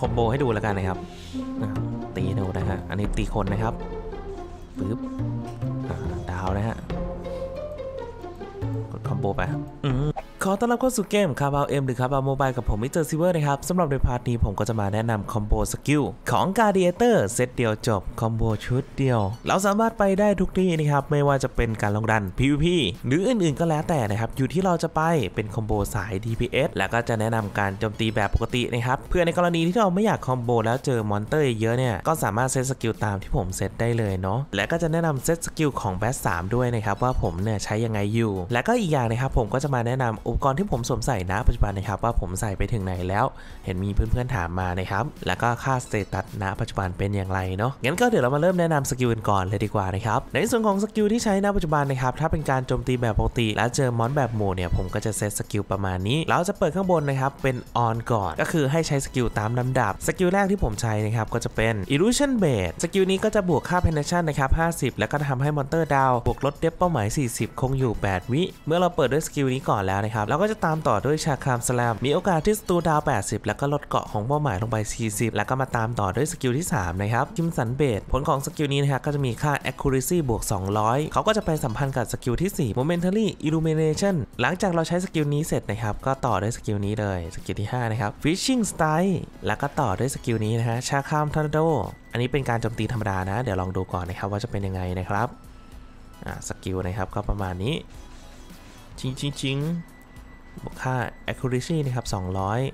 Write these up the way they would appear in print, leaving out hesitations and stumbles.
คอมโบให้ดูแล้วกันนะครับตีดูนะฮะอันนี้ตีคนนะครับปึ๊บดาวนะฮะกดคอมโบไปขอต้อนรับเข้าสู่เกมคาบาวเอ็มหรือคาบาวโมบายกับผมมิสเตอร์ซิเวอร์นะครับสำหรับในพาร์ทนี้ผมก็จะมาแนะนำคอมโบสกิลของการ์เดียเตอร์เซตเดียวจบคอมโบชุดเดียวเราสามารถไปได้ทุกที่นะครับไม่ว่าจะเป็นการลงดัน PVP หรืออื่นๆก็แล้วแต่นะครับอยู่ที่เราจะไปเป็นคอมโบสาย DPS แล้วก็จะแนะนำการโจมตีแบบปกตินะครับเพื่อในกรณีที่เราไม่อยากคอมโบแล้วเจอมอนเตอร์เยอะเนี่ยก็สามารถเซตสกิลตามที่ผมเซตได้เลยเนาะและก็จะแนะนำเซตสกิลของแบท3ด้วยนะครับว่าผมเนี่ยใช้ยังไงอยู่และก็อีกอย่างนะครับผมก็จะมาแนะนำอุปกรณ์ที่ผมสวมใส่นะปัจจุบันนะครับว่าผมใส่ไปถึงไหนแล้วเห็นมีเพื่อนๆถามมานะครับแล้วก็ค่าสเตตัสนะปัจจุบันเป็นอย่างไรเนาะงั้นก็เดี๋ยวเรามาเริ่มแนะนำสกิลกันก่อนเลยดีกว่านะครับในส่วนของสกิลที่ใช้นะปัจจุบันนะครับถ้าเป็นการโจมตีแบบปกติแล้วเจอมอนแบบหมู่เนี่ยผมก็จะเซตสกิลประมาณนี้เราจะเปิดข้างบนนะครับเป็นออนก่อนก็คือให้ใช้สกิลตามลำดับสกิลแรกที่ผมใช้นะครับก็จะเป็น Illusion Base สกิลนี้ก็จะบวกค่า Penetration นะครับ50แล้วก็ทำให้มอนเตอร์ดาวบวกลดเดฟเป้าหมาย40คงอยู่8วิเมื่อเราเปิดด้วยสกิลนี้ก่อนแล้วเราก็จะตามต่อด้วยชาคามสแลมมีโอกาสที่สตูดาว80แล้วก็ลดเกาะของเป้าหมายลงไป40แล้วก็มาตามต่อด้วยสกิลที่3นะครับคิมสันเบดผลของสกิลนี้นะครับก็จะมีค่า accuracy บวก200เขาก็จะไปสัมพันธ์กับสกิลที่4 momentary illumination หลังจากเราใช้สกิลนี้เสร็จนะครับก็ต่อด้วยสกิลนี้เลยสกิลที่5นะครับ fishing style แล้วก็ต่อด้วยสกิลนี้นะฮะชาคามทอร์นาโดอันนี้เป็นการโจมตีธรรมดานะเดี๋ยวลองดูก่อนนะครับว่าจะเป็นยังไงนะครับสกิลนะครับก็ประมาณนี้ชิงบวกค่า accuracy นะครับ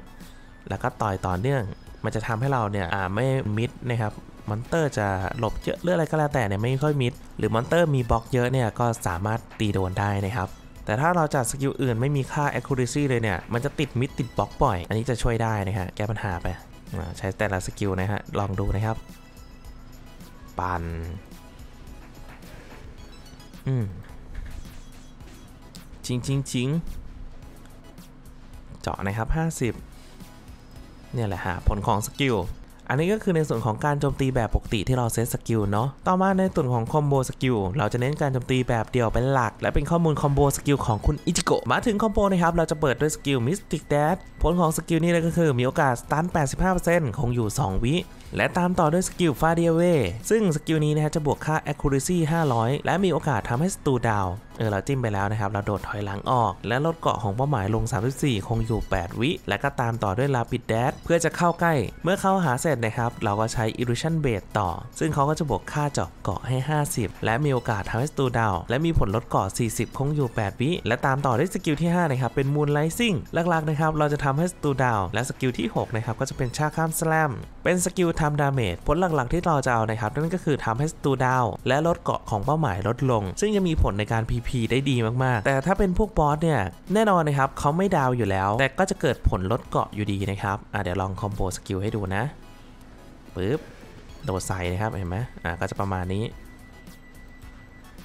200แล้วก็ต่อยต่อเนื่องมันจะทำให้เราเนี่ยไม่มิดนะครับมอนเตอร์จะหลบเยอะเรื่องอะไรก็แล้วแต่เนี่ยไม่ค่อยมิดหรือมอนเตอร์มีบล็อกเยอะเนี่ยก็สามารถตีโดนได้นะครับแต่ถ้าเราจัดสกิลอื่นไม่มีค่า accuracy เลยเนี่ยมันจะติดมิดติดบล็อกบ่อยอันนี้จะช่วยได้นะฮะแก้ปัญหาไปใช้แต่ละสกิลนะฮะลองดูนะครับปั่นจริงเจาะนะครับ50เนี่ยแหละฮะผลของสกิลอันนี้ก็คือในส่วนของการโจมตีแบบปกติที่เราเซตสกิลเนาะต่อมาในส่วนของคอมโบสกิลเราจะเน้นการโจมตีแบบเดียวเป็นหลักและเป็นข้อมูลคอมโบสกิลของคุณอิจิโกะมาถึงคอมโบนะครับเราจะเปิดด้วยสกิลมิสติกแดชผลของสกิลนี้เลยก็คือมีโอกาสสตัน 85% คงอยู่2วิและตามต่อด้วยสกิลฟาเดียเวซึ่งสกิลนี้นะฮะจะบวกค่า accuracy 500และมีโอกาสทำให้สตูดาวเราจิ้มไปแล้วนะครับเราโดดถอยหลังออกและลดเกาะของเป้าหมายลง34คงอยู่8วิและก็ตามต่อด้วยลาปิดแดชเพื่อจะเข้าใกล้เมื่อเข้าหาเสร็จนะครับเราก็ใช้ Illusion Base ต่อซึ่งเขาก็จะบวกค่าเจาะเกาะให้50และมีโอกาสทำให้สตูดาวและมีผลลดเกาะ40คงอยู่8วิและตามต่อด้วยสกิลที่5นะครับเป็น Moonrising หลักๆนะครับเราจะทำให้สตูดาวและสกิลที่6นะครับก็จะเป็นชาข้ามสแลมเป็นสกิลทำดาเมจผลหลักๆที่เราจะเอานะครับนั่นก็คือทำให้สตูดาวและลดเกาะของเป้าหมายลดลงซึ่งจะมีผลในการ PVP ได้ดีมากๆแต่ถ้าเป็นพวกบอสเนี่ยแน่นอนนะครับเขาไม่ดาวอยู่แล้วแต่ก็จะเกิดผลลดเกาะอยู่ดีนะครับเดี๋ยวลองคอมโบสกิลให้ดูนะปึ๊บโดดใส่นะครับเห็นไหมก็จะประมาณนี้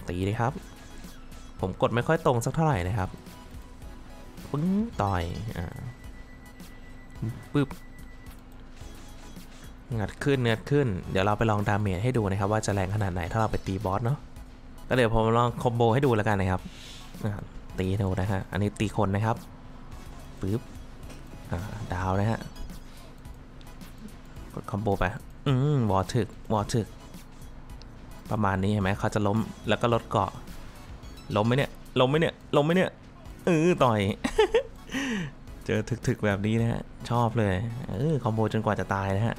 ตีเลยครับผมกดไม่ค่อยตรงสักเท่าไหร่นะครับปึ้งต่อยปึ๊บงัดขึ้นเดี๋ยวเราไปลองดาเมจให้ดูนะครับว่าจะแรงขนาดไหนถ้าเราไปตีบอสเนาะก็เดี๋ยวผมลองคอมโบให้ดูแล้วกันนะครับตีดูนะฮะอันนี้ตีคนนะครับปึ๊บดาวนะฮะกดคอมโบไปวอร์ถึกประมาณนี้เห็นไหมเขาจะล้มแล้วก็ลดเกาะล้มไหมเนี่ยต่อย เจอถึกแบบนี้นะฮะชอบเลยคอมโบจนกว่าจะตายนะฮะ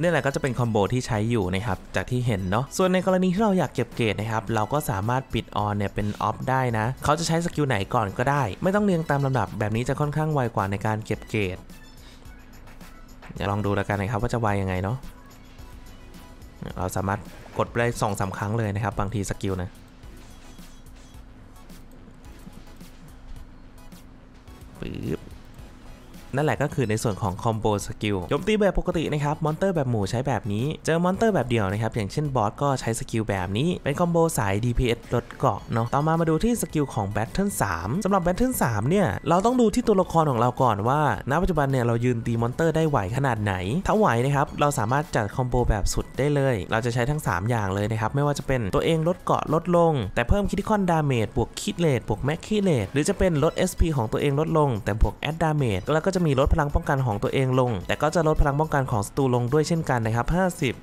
นี่แหละก็จะเป็นคอมโบที่ใช้อยู่นะครับจากที่เห็นเนาะส่วนในกรณีที่เราอยากเก็บเกรดนะครับเราก็สามารถปิดออนเนี่ยเป็นออฟได้นะเขาจะใช้สกิลไหนก่อนก็ได้ไม่ต้องเรียงตามลำดับแบบนี้จะค่อนข้างไวกว่าในการเก็บเกรดเดี๋ยวลองดูแล้วกันนะครับว่าจะไวยังไงเนาะเราสามารถกดไป 2-3 ครั้งเลยนะครับบางทีสกิลนะปึ๊บนั่นแหละก็คือในส่วนของคอมโบสกิลโจมตีแบบปกตินะครับมอนเตอร์แบบหมู่ใช้แบบนี้เจอมอนเตอร์แบบเดียวนะครับอย่างเช่นบอสก็ใช้สกิลแบบนี้เป็นคอมโบสาย DPS ลดเกาะเนาะต่อมาดูที่สกิลของ Battle 3 สำหรับ Battle 3เนี่ยเราต้องดูที่ตัวละครของเราก่อนว่าณปัจจุบันเนี่ยเรายืนตีมอนเตอร์ได้ไหวขนาดไหนถ้าไหวนะครับเราสามารถจัดคอมโบแบบสุดได้เลยเราจะใช้ทั้ง3อย่างเลยนะครับไม่ว่าจะเป็นตัวเองลดเกาะลดลงแต่เพิ่มคิดคอนดาเมจบวกคิดเลทบวกแม็กคิดเลทหรือจะเป็นลด SP ของตัวเองลดลงแต่บวกแอดดาเมจแล้วก็จะ มีลดพลังป้องกันของตัวเองลงแต่ก็จะลดพลังป้องกันของศัตรูลงด้วยเช่นกันนะครับ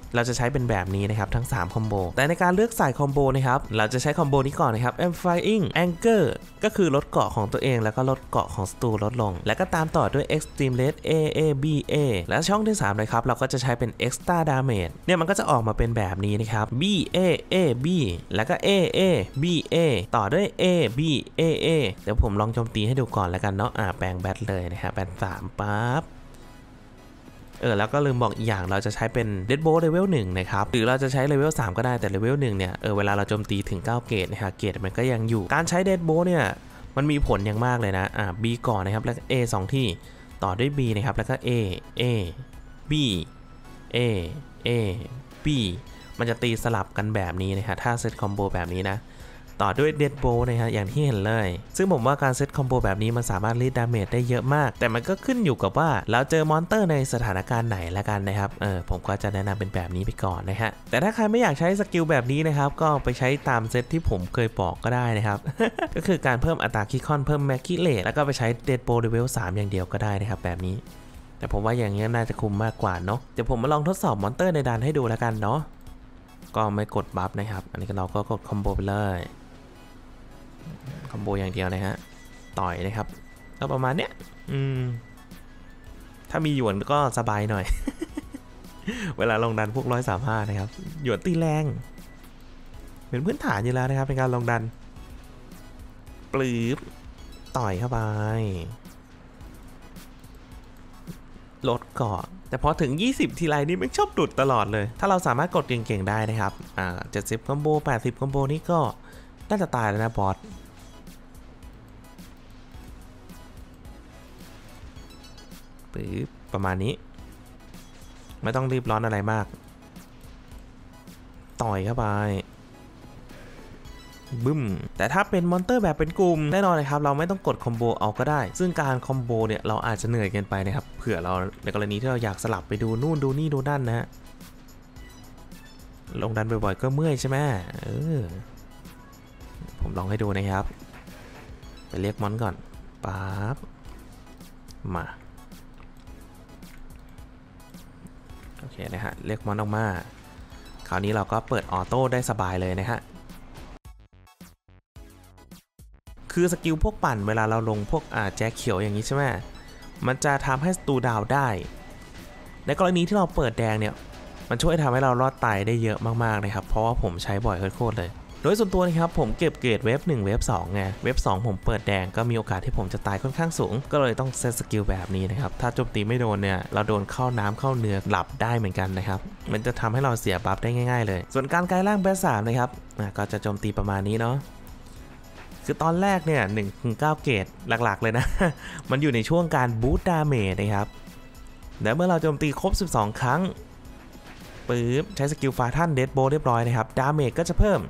50เราจะใช้เป็นแบบนี้นะครับทั้ง3คอมโบแต่ในการเลือกสายคอมโบนะครับเราจะใช้คอมโบนี้ก่อนนะครับ Amplifying Anger ก็คือลดเกาะของตัวเองแล้วก็ลดเกาะของศัตรูลดลงและก็ตามต่อด้วย Extreme Red AABA และช่องที่3เลยครับเราก็จะใช้เป็น Extra Damage เนี่ยมันก็จะออกมาเป็นแบบนี้นะครับ BAAB แล้วก็ AABA ต่อด้วย ABAA เดี๋ยวผมลองโจมตีให้ดูก่อนแล้วกันเนาะแปลงแบตเลยนะฮะแบต3ปั๊บแล้วก็ลืมบอกอีกอย่างเราจะใช้เป็น Deadbolt Level 1นะครับหรือเราจะใช้ Level 3ก็ได้แต่ Level 1เนี่ยเวลาเราโจมตีถึง9เกตนะฮะเกตมันก็ยังอยู่การใช้ Deadbolt เนี่ยมันมีผลอย่างมากเลยนะB ก่อนนะครับแล้ว A 2ที่ต่อด้วย B นะครับแล้วก็ A A B A A B มันจะตีสลับกันแบบนี้นะฮะถ้าเซตคอมโบแบบนี้นะต่อด้วยเดดโบนะฮะอย่างที่เห็นเลยซึ่งผมว่าการเซตคอมโบแบบนี้มันสามารถรีดดาเมจได้เยอะมากแต่มันก็ขึ้นอยู่กับว่าเราเจอมอนสเตอร์ในสถานการณ์ไหนละกันนะครับผมก็จะแนะนำเป็นแบบนี้ไปก่อนนะฮะแต่ถ้าใครไม่อยากใช้สกิลแบบนี้นะครับก็ไปใช้ตามเซตที่ผมเคยบอกก็ได้นะครับ ก็คือการเพิ่มอัตราคิคอนเพิ่มแม็กคิเลตแล้วก็ไปใช้เดดโบเลเวล3อย่างเดียวก็ได้นะครับแบบนี้แต่ผมว่าอย่างนี้น่าจะคุ้มมากกว่าเนาะเดี๋ยวผมมาลองทดสอบมอนสเตอร์ในด่านให้ดูละกันเนาะก็ไม่กดบัฟนะครับอันนี้เราก็กดคอมโบไปเลยคอมโบอย่างเดียวนะฮะต่อยนะครับก็ประมาณเนี้ยถ้ามีหยวนก็สบายหน่อย เวลาลงดันพวก135นะครับหยวนตีแรงเป็นพื้นฐานอยู่แล้วนะครับในการลงดันปลืบต่อยเข้าไปลดเกาะแต่พอถึง20ทีไรนี่ไม่ชอบดุดตลอดเลยถ้าเราสามารถกดเก่งๆได้นะครับ70คอมโบ80คอมโบนี่ก็น่าจะตายแล้วนะบอสปึ๊บประมาณนี้ไม่ต้องรีบร้อนอะไรมากต่อยเข้าไปบึ้มแต่ถ้าเป็นมอนสเตอร์แบบเป็นกลุ่มแน่นอนเลยครับเราไม่ต้องกดคอมโบเอาก็ได้ซึ่งการคอมโบเนี่ยเราอาจจะเหนื่อยเกินไปนะครับเผื่อเราในกรณีที่เราอยากสลับไปดูนู่นดูนี่ดูนั่นนะฮะลงดันบ่อยๆก็เมื่อยใช่ไหมผมลองให้ดูนะครับไปเรียกมอนก่อนปั๊บมาโอเคนะฮะเรียกมอนออกมาคราวนี้เราก็เปิดออโต้ได้สบายเลยนะฮะคือสกิลพวกปั่นเวลาเราลงพวกแจ็คเขียวอย่างนี้ใช่ไหมมันจะทำให้ศัตรูดาวได้ในกรณีที่เราเปิดแดงเนี่ยมันช่วยทำให้เรารอดตายได้เยอะมากๆนะครับเพราะว่าผมใช้บ่อยโคตรเลยโดยส่วนตัวนะครับผมเก็บเกรดเวฟ1เวฟ2ไงเวฟ2ผมเปิดแดงก็มีโอกาสที่ผมจะตายค่อนข้างสูงก็เลยต้องเซตสกิลแบบนี้นะครับถ้าโจมตีไม่โดนเนี่ยเราโดนเข้าน้ำเข้าเนื้อหลับได้เหมือนกันนะครับมันจะทำให้เราเสียบัฟได้ง่ายๆเลยส่วนการกลายร่างแบสสามนะครับก็จะโจมตีประมาณนี้เนาะคือตอนแรกเนี่ย1-9 เกรดหลักๆเลยนะ มันอยู่ในช่วงการบูสต์ดาเมจนะครับและเมื่อเราโจมตีครบ12ครั้งปึ๊บใช้สกิลฟาทันเดดโบเรียบร้อยนะครับดาเมจก็จะเพิ่ม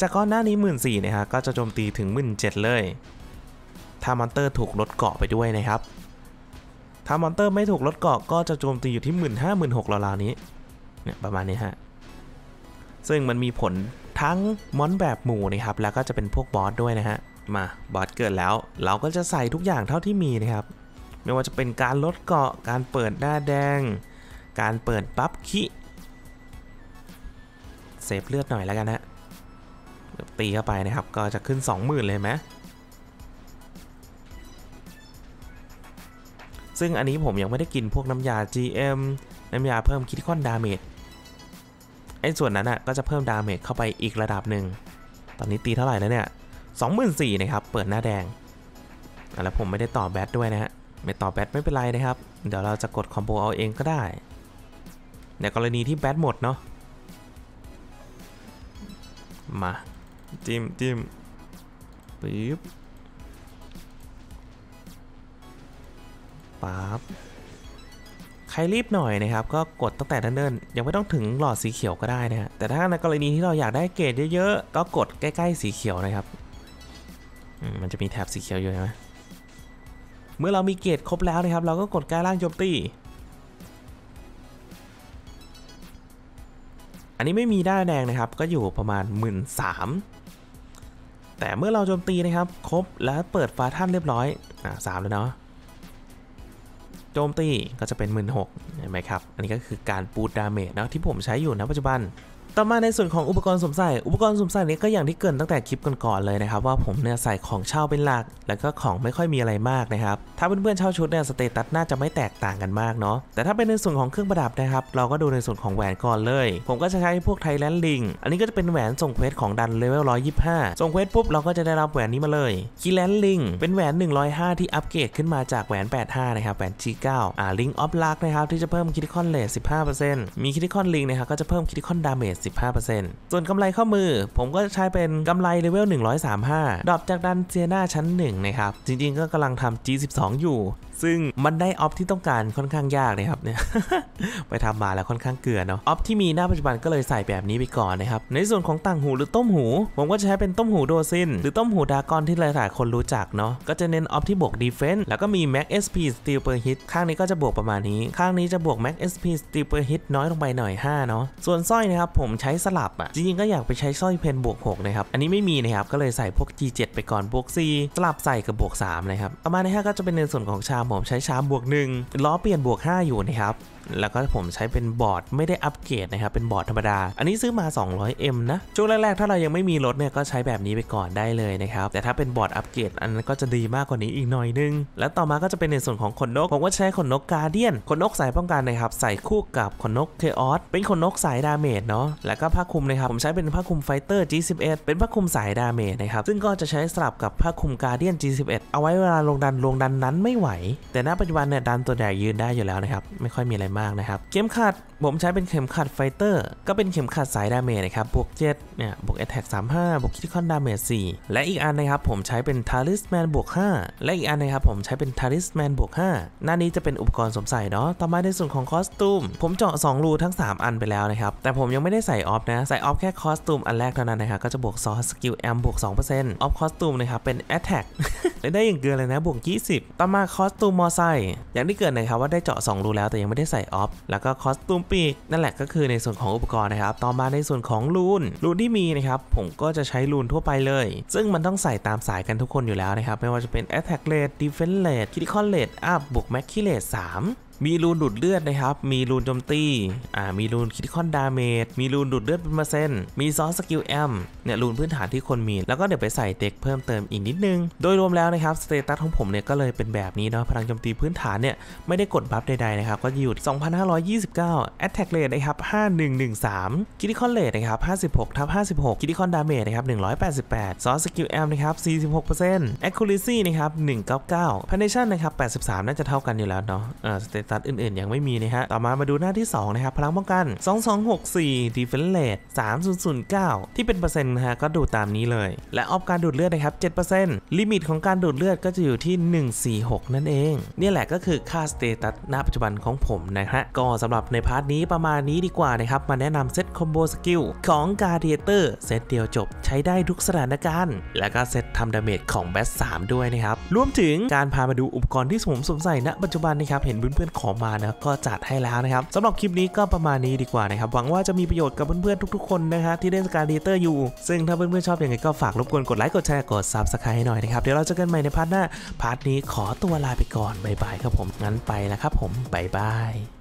จากก้อนหน้านี้ 14,000 นะฮะก็จะโจมตีถึง 17,000 เลยถ้ามอนเตอร์ถูกลดเกาะไปด้วยนะครับถ้ามอนเตอร์ไม่ถูกลดเกาะก็จะโจมตีอยู่ที่ 15,000 16,000 ราวๆนี้เนี่ยประมาณนี้ฮะซึ่งมันมีผลทั้งมอนแบบหมู่นะครับแล้วก็จะเป็นพวกบอสด้วยนะฮะมาบอสเกิดแล้วเราก็จะใส่ทุกอย่างเท่าที่มีนะครับไม่ว่าจะเป็นการลดเกาะการเปิดหน้าแดงการเปิดปั๊บคิเซฟเลือดหน่อยแล้วกันนะตีเข้าไปนะครับก็จะขึ้น 20,000 เลยไหมซึ่งอันนี้ผมยังไม่ได้กินพวกน้ำยา GM น้ำยาเพิ่มคิดค่อนดาเมจไอ้ส่วนนั้นอ่ะก็จะเพิ่มดาเมจเข้าไปอีกระดับหนึ่งตอนนี้ตีเท่าไหร่แล้วเนี่ย 24,000 นะครับเปิดหน้าแดงแล้วผมไม่ได้ต่อแบทด้วยนะฮะไม่ต่อแบทไม่เป็นไรนะครับเดี๋ยวเราจะกดคอมโบเอาเองก็ได้ในกรณีที่แบทหมดเนาะมาจิ้มปึ๊บปั๊บใครรีบหน่อยนะครับก็กดตั้งแต่ด้านเดินยังไม่ต้องถึงหลอดสีเขียวก็ได้นะฮะแต่ถ้าในกรณีที่เราอยากได้เกรดเยอะๆก็กดใกล้ๆสีเขียวนะครับมันจะมีแถบสีเขียวอยู่ใช่ไหมเมื่อเรามีเกรดครบแล้วนะครับเราก็กดกลายร่างโจมตีอันนี้ไม่มีด้านแดงนะครับก็อยู่ประมาณ 13,000 แต่เมื่อเราโจมตีนะครับครบแล้วเปิดฟาท่านเรียบร้อย3แล้วเนาะ จมตีก็จะเป็น 16,000 เห็นไหมครับอันนี้ก็คือการบูตดาเมจนะที่ผมใช้อยู่นะปัจจุบันต่อมาในส่วนของอุปกรณ์สวมใส่นี้ก็อย่างที่เกินตั้งแต่คลิปก่อนๆเลยนะครับว่าผมเนี่ยใส่ของเช่าเป็นหลักแล้วก็ของไม่ค่อยมีอะไรมากนะครับถ้าเพื่อนๆเช่าชุดเนี่ยสเตตัสน่าจะไม่แตกต่างกันมากเนาะแต่ถ้าเป็นในส่วนของเครื่องประดับนะครับเราก็ดูในส่วนของแหวนก่อนเลยผมก็จะใช้พวกไทยแลนด์ลิงอันนี้ก็จะเป็นแหวนส่งเควสของดันเลเวล125ส่งเควสปุ๊บเราก็จะได้รับแหวนนี้มาเลยคีแลนด์ลิงเป็นแหวน105ที่อัปเกรดขึ้นมาจากแหวน85นะครับแหวน G9 ลิงออฟลักนะครับที่จะเพิ่มคิทิคอนเลท 15% มีคิทิคอนลิงนะครับก็จะเพิ่มคิทิคอนดาเมจ15% ส่วนกำไรข้อมือผมก็ใช้เป็นกำไรเลเวล135ดรอปจากดันเจียนาชั้น1นะครับจริงๆก็กำลังทำ G12 อยู่ซึ่งมันได้ออฟที่ต้องการค่อนข้างยากเลยครับเนี่ย ไปทำมาแล้วค่อนข้างเกลือเนาะออฟที่มีหน้าปัจจุบันก็เลยใส่แบบนี้ไปก่อนนะครับในส่วนของต่างหูหรือต้มหูผมก็จะใช้เป็นต้มหูโดซินหรือต้มหูดากอนที่หลายๆคนรู้จักเนาะก็จะเน้นออฟที่บวกดีเฟนส์แล้วก็มีแม็ก SP Steel per hit ข้างนี้ก็จะบวกประมาณนี้ข้างนี้จะบวกแม็ก SP Steel per hit น้อยลงไปหน่อย5เนาะส่วนสร้อยนะครับผมใช้สลับอ่ะจริงๆก็อยากไปใช้สร้อยเพนบวก6นะครับอันนี้ไม่มีนะครับก็เลยใส่พวก G7 ไปก่อนบวก4สลับใส่กับบวก3นะครับประมาณนี้ก็จะเป็นในส่วนของชามผมใช้ชามบวก1ล้อเปลี่ยนบวก5อยู่นะครับแล้วก็ผมใช้เป็นบอร์ดไม่ได้อัปเกรดนะครับเป็นบอร์ดธรรมดาอันนี้ซื้อมา 200M นะช่วงแรกๆถ้าเรายังไม่มีรถเนี่ยก็ใช้แบบนี้ไปก่อนได้เลยนะครับแต่ถ้าเป็นบอร์ดอัปเกรดอันนั้นก็จะดีมากกว่านี้อีกหน่อยนึงแล้วต่อมาก็จะเป็นในส่วนของขนนกผมก็ใช้ขนนกการ์เดียนขนนกสายป้องกันนะครับใส่คู่กับขนนกเคออสเป็นขนนกสายดาเมจเนาะแล้วก็ผ้าคลุมนะครับผมใช้เป็นผ้าคลุมไฟเตอร์ G11 เป็นผ้าคลุมสายดาเมจนะครับซึ่งก็จะใช้สลับกับผ้าคลุมการ์เดียน G11 เอาไว้เวลาลงดันนั้นไม่ไหวแต่ณปัจจุบันเนี่ยดันตัวใหญ่ยืนได้อยู่แล้วนะครับไม่ค่อยมีอะไรมากนะครับเข็มขัดผมใช้เป็นเข็มขัดไฟเตอร์ก็เป็นเข็มขัดสายดาเมจนะครับบวก7เนี่ยบวกแอทแทก35บวกคิทิคอนดาเมจ4และอีกอันนะครับผมใช้เป็นทาริสแมนบวก5และอีกอันนะครับผมใช้เป็นทาริสแมนบวก5หน้านี้จะเป็นอุปกรณ์สวมใส่เนาะต่อมาในส่วนของคอสตูมผมเจาะ2รูทั้ง3อันไปแล้วนะครับแต่ผมยังไม่ได้ใส่ออฟนะใส่ออฟแค่คอสตูมอันแรกเท่านั้นนะครับก็จะบวกซอสกิลแอมบวก 2% ออฟคอสตูมนะครับเป็นแอทแทกได้อย่างเกินเลยนะบวก20ต่อมาคอสตูมมอไซค์อย่างที่เกิดนะครับว่าได้เจาะ2รูแล้วแต่ยังไม่ได้ใส่ออฟแล้วก็คอสตูมปีกนั่นแหละก็คือในส่วนของอุปกรณ์นะครับต่อมาในส่วนของรูนที่มีนะครับผมก็จะใช้รูนทั่วไปเลยซึ่งมันต้องใส่ตามสายกันทุกคนอยู่แล้วนะครับไม่ว่าจะเป็น Attack Rate Defense Rate Critical Rate Up บวก Maxi Rate 3มีรูนดูดเลือดนะครับมีรูนโจมตีมีรูนคิทิคอนดาเมจมีรูนดูดเลือดเป็น%มีซอสสกิลแอมเนี่ยรูนพื้นฐานที่คนมีแล้วก็เดี๋ยวไปใส่เด็กเพิ่มเติมอีกนิดนึงโดยรวมแล้วนะครับสเตตัสของผมเนี่ยก็เลยเป็นแบบนี้เนาะพลังโจมตีพื้นฐานเนี่ยไม่ได้กดบัฟใดๆนะครับก็อยู่ 2,529 Attack Rate นะครับ 5,113 Critical Rate นะครับ 56/56 Critical Damage นะครับ 188 ซอสสกิลแอมนะครับ 46% Accuracy นะครับ 199 Penetration นะครับ 83 น่าจะเท่ากันอยู่แล้วเนาะตัดอื่นๆยังไม่มีนะฮะต่อมาดูหน้าที่2นะครับพลังป้องกัน2264 Defense Rate 3009ที่เป็นเปอร์เซ็นต์นะฮะก็ดูตามนี้เลยและออฟการดูดเลือดนะครับ 7% ลิมิตของการดูดเลือดก็จะอยู่ที่146นั่นเองนี่แหละก็คือค่าสเตตัสณปัจจุบันของผมนะฮะก็สำหรับในพาร์ทนี้ประมาณนี้ดีกว่านะครับมาแนะนำเซตคอมโบสกิลของGladiatorเซตเดียวจบใช้ได้ทุกสถานการณ์และก็เซตทำดาเมจของแบส3ด้วยนะครับรวมถึงการพามาดูอุปกรณ์ที่ผมสวมใส่ณปัจจุบันนะครับเห็นเพื่อนขอมานะก็จัดให้แล้วนะครับสำหรับคลิปนี้ก็ประมาณนี้ดีกว่านะครับหวังว่าจะมีประโยชน์กับเพื่อนๆทุกๆคนนะฮะที่เล่นGladiatorอยู่ซึ่งถ้าเพื่อนๆชอบยังไงก็ฝากรบกวนกดไลค์กดแชร์กด Subscribe ให้หน่อยนะครับเดี๋ยวเราจะกันใหม่ในพาร์ทหน้าพาร์ทนี้ขอตัวลาไปก่อนบ๊ายบายครับผมงั้นไปแล้วครับผมบ๊ายบาย